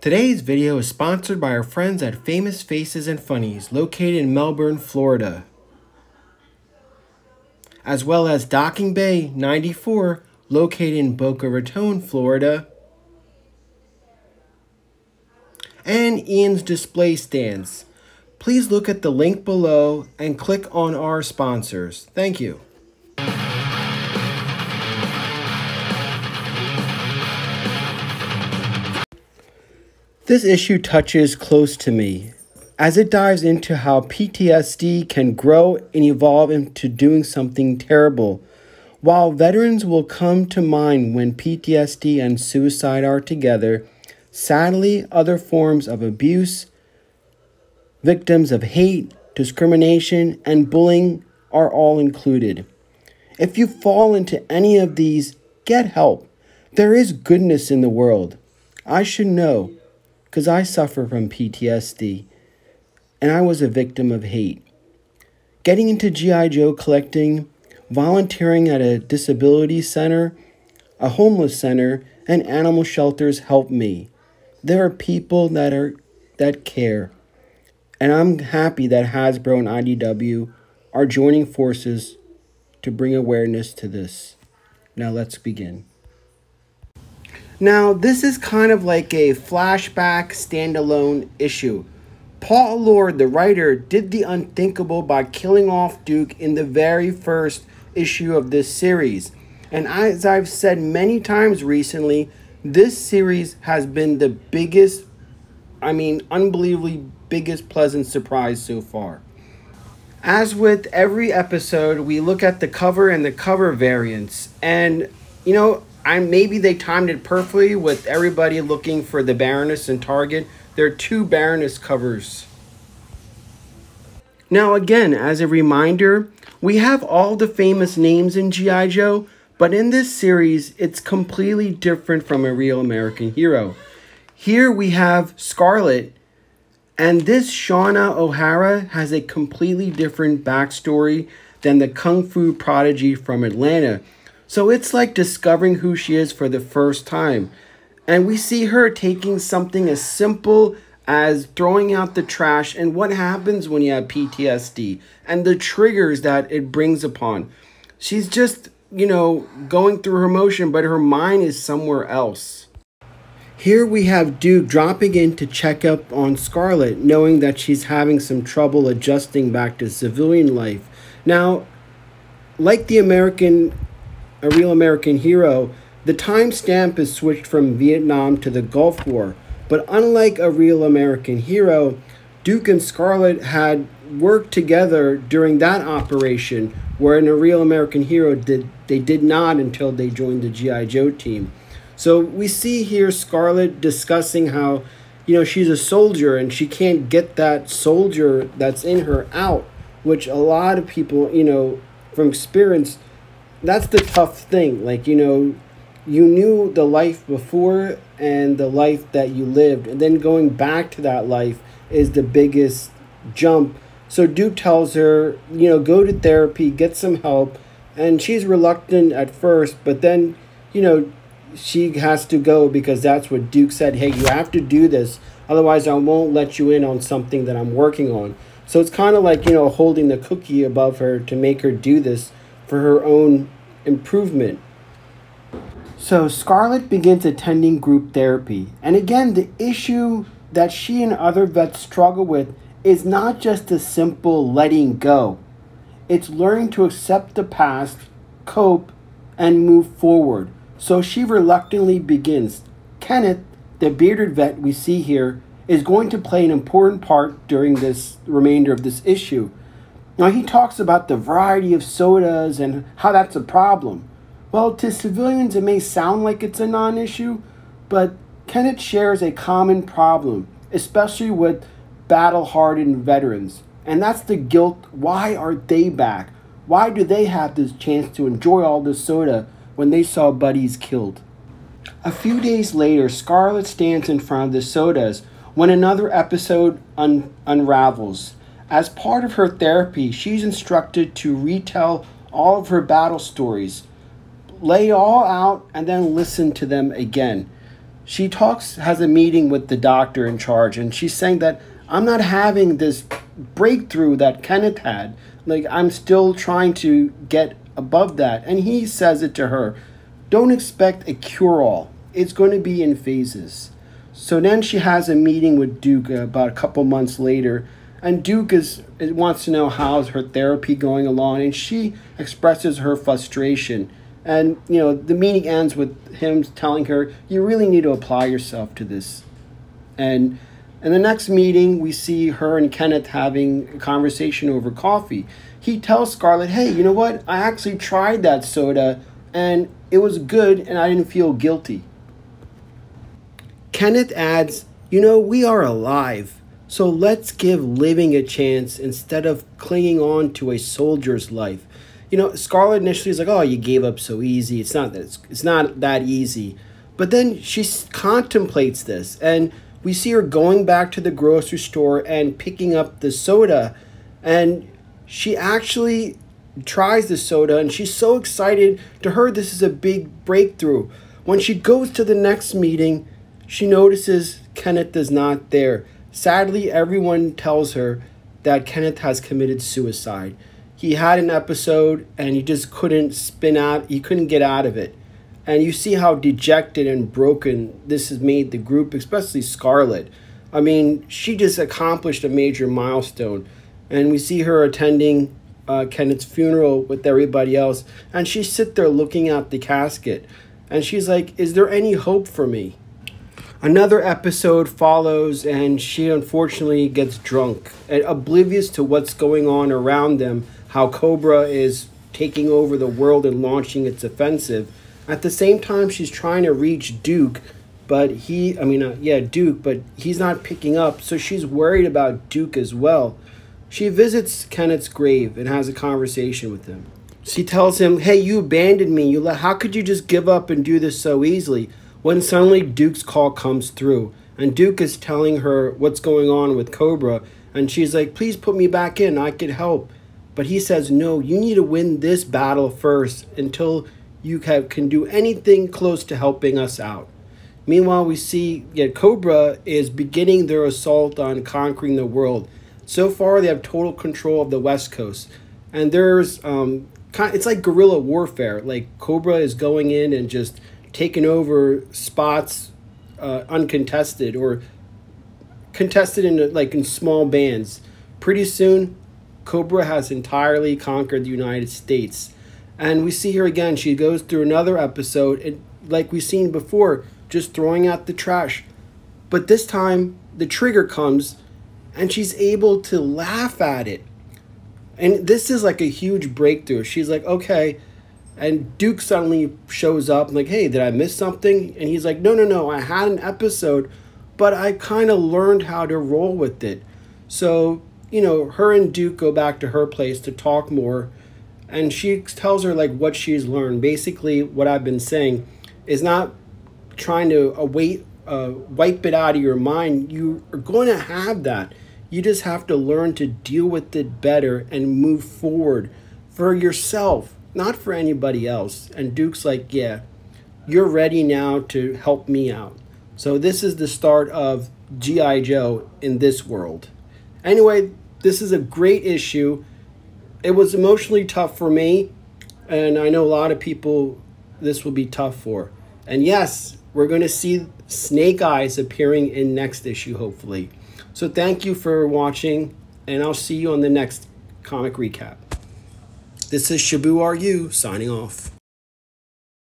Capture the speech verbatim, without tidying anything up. Today's video is sponsored by our friends at Famous Faces and Funnies, located in Melbourne, Florida, as well as Docking Bay ninety-four, located in Boca Raton, Florida, and Ian's Display Stands. Please look at the link below and click on our sponsors. Thank you. This issue touches close to me, as it dives into how P T S D can grow and evolve into doing something terrible. While veterans will come to mind when P T S D and suicide are together, sadly, other forms of abuse, victims of hate, discrimination, and bullying are all included. If you fall into any of these, get help. There is goodness in the world. I should know, because I suffer from P T S D, and I was a victim of hate. Getting into G I Joe collecting, volunteering at a disability center, a homeless center, and animal shelters helped me. There are people that are that care. And I'm happy that Hasbro and I D W are joining forces to bring awareness to this. Now let's begin. Now this is kind of like a flashback standalone issue. Paul Lord, the writer, did the unthinkable by killing off Duke in the very first issue of this series. And as I've said many times recently, this series has been the biggest, I mean, unbelievably biggest pleasant surprise so far. As with every episode, we look at the cover and the cover variants, and you know, I maybe they timed it perfectly with everybody looking for the Baroness in Target. There are two Baroness covers. Now again, as a reminder, we have all the famous names in G I Joe, but in this series, it's completely different from a real American hero. Here we have Scarlett, and this Shauna O'Hara has a completely different backstory than the Kung Fu prodigy from Atlanta. So it's like discovering who she is for the first time. And we see her taking something as simple as throwing out the trash and what happens when you have P T S D and the triggers that it brings upon. She's just, you know, going through her emotion, but her mind is somewhere else. Here we have Duke dropping in to check up on Scarlett, knowing that she's having some trouble adjusting back to civilian life. Now, like the American, a real American hero, the timestamp is switched from Vietnam to the Gulf War. But unlike a real American hero, Duke and Scarlett had worked together during that operation, where in a real American hero did they did not until they joined the G I Joe team. So we see here Scarlett discussing how, you know, she's a soldier and she can't get that soldier that's in her out, which a lot of people, you know, from experience, that's the tough thing. Like, you know, you knew the life before and the life that you lived, and then going back to that life is the biggest jump. So Duke tells her, you know, go to therapy, get some help, and she's reluctant at first, but then, you know, she has to go because that's what Duke said. Hey, you have to do this, otherwise I won't let you in on something that I'm working on. So it's kind of like, you know, holding the cookie above her to make her do this for her own improvement. So Scarlett begins attending group therapy. And again, the issue that she and other vets struggle with is not just a simple letting go. It's learning to accept the past, cope, and move forward. So she reluctantly begins. Kenneth, the bearded vet we see here, is going to play an important part during this remainder of this issue. Now he talks about the variety of sodas and how that's a problem. Well, to civilians it may sound like it's a non-issue, but Kenneth shares a common problem, especially with battle-hardened veterans. And that's the guilt. Why are they back? Why do they have this chance to enjoy all this soda when they saw buddies killed? A few days later, Scarlett stands in front of the sodas when another episode un unravels. As part of her therapy, she's instructed to retell all of her battle stories, lay all out, and then listen to them again. she talks, has a meeting with the doctor in charge, and she's saying that I'm not having this breakthrough that Kenneth had. Like, I'm still trying to get above that. And he says it to her. Don't expect a cure-all. It's going to be in phases. So then she has a meeting with Duke about a couple months later. And Duke is, wants to know how's her therapy going along. And she expresses her frustration. And, you know, the meeting ends with him telling her, you really need to apply yourself to this. And in the next meeting, we see her and Kenneth having a conversation over coffee. He tells Scarlett, hey, you know what? I actually tried that soda, and it was good, and I didn't feel guilty. Kenneth adds, you know, we are alive, so let's give living a chance instead of clinging on to a soldier's life. You know, Scarlett initially is like, oh, you gave up so easy. It's not that, it's, it's not that easy. But then she contemplates this, and we see her going back to the grocery store and picking up the soda. And she actually tries the soda, and she's so excited. To her, this is a big breakthrough. When she goes to the next meeting, she notices Kenneth is not there. Sadly, everyone tells her that Kenneth has committed suicide. He had an episode, and he just couldn't spin out. He couldn't get out of it. And you see how dejected and broken this has made the group, especially Scarlett. I mean, she just accomplished a major milestone. And we see her attending uh, Kenneth's funeral with everybody else. And she sits there looking at the casket. And she's like, is there any hope for me? Another episode follows, and she unfortunately gets drunk. And oblivious to what's going on around them, how Cobra is taking over the world and launching its offensive. At the same time, she's trying to reach Duke, but he, I mean, uh, yeah, Duke, but he's not picking up, so she's worried about Duke as well. She visits Kenneth's grave and has a conversation with him. She tells him, hey, you abandoned me. You let, how could you just give up and do this so easily? When suddenly Duke's call comes through, and Duke is telling her what's going on with Cobra, and she's like, please put me back in. I could help. But he says, no, you need to win this battle first until you can do anything close to helping us out. Meanwhile, we see yeah, Cobra is beginning their assault on conquering the world. So far, they have total control of the West Coast. And there's, um, it's like guerrilla warfare. Like, Cobra is going in and just taking over spots uh, uncontested, or contested in, like, in small bands. Pretty soon, Cobra has entirely conquered the United States. And we see her again. She goes through another episode, and like we've seen before, just throwing out the trash. But this time, the trigger comes, and she's able to laugh at it. And this is like a huge breakthrough. She's like, okay. And Duke suddenly shows up, like, hey, did I miss something? And he's like, no, no, no, I had an episode, but I kind of learned how to roll with it. So, you know, her and Duke go back to her place to talk more. And she tells her, like, what she's learned. Basically, what I've been saying is not trying to await, uh, wipe it out of your mind. You are going to have that. You just have to learn to deal with it better and move forward for yourself, not for anybody else. And Duke's like, yeah, you're ready now to help me out. So this is the start of G I Joe in this world. Anyway, this is a great issue. It was emotionally tough for me, and I know a lot of people this will be tough for. And yes, we're going to see Snake Eyes appearing in next issue, hopefully. So thank you for watching, and I'll see you on the next comic recap. This is Shabu R U signing off.